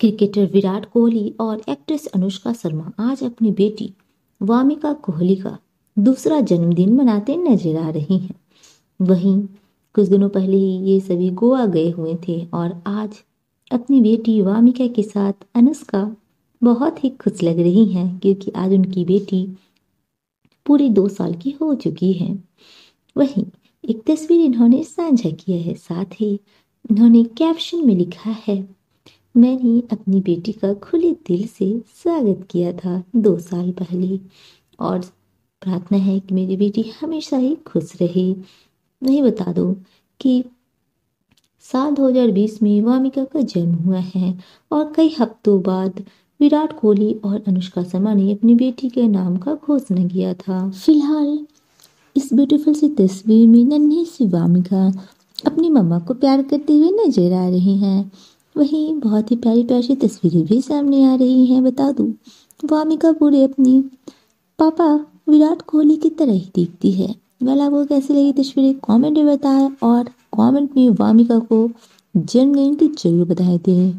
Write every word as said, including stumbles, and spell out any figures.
Cricketer Virat Kohli और actress Anushka Sharma आज अपनी बेटी वामिका कोहली का दूसरा जन्मदिन मनाते नजर आ रही हैं। वहीं कुछ दिनों पहले ही ये सभी गोवा गए हुए थे और आज अपनी बेटी वामिका के साथ अनुष्का बहुत ही खुश लग रही हैं, क्योंकि आज उनकी बेटी पूरी दो साल की हो चुकी है। वहीं एक तस्वीर इन्होंने साझा किया है, साथ ही इन्होंने कैप्शन में लिखा है, मैंने अपनी बेटी का खुले दिल से स्वागत किया था दो साल पहले और प्रार्थना है कि मेरी बेटी हमेशा ही खुश रहे। नहीं बता दो कि साल दो हज़ार बीस में वामिका का जन्म हुआ है और कई हफ्तों बाद विराट कोहली और अनुष्का शर्मा ने अपनी बेटी के नाम का घोषणा किया था। फिलहाल इस ब्यूटीफुल सी तस्वीर में नन्ही सी वामिका अपनी मम्मा को प्यार करते हुए नजर आ रही हैं। वहीं बहुत ही प्यारी प्यारी तस्वीरें भी सामने आ रही हैं। बता दूं, वामिका पूरे अपनी पापा विराट कोहली की तरह ही दिखती है। वाला आपको कैसी लगी तस्वीरें कॉमेंट में बताएं और कॉमेंट में वामिका को जन्मदिन की जरूर बधाई दें।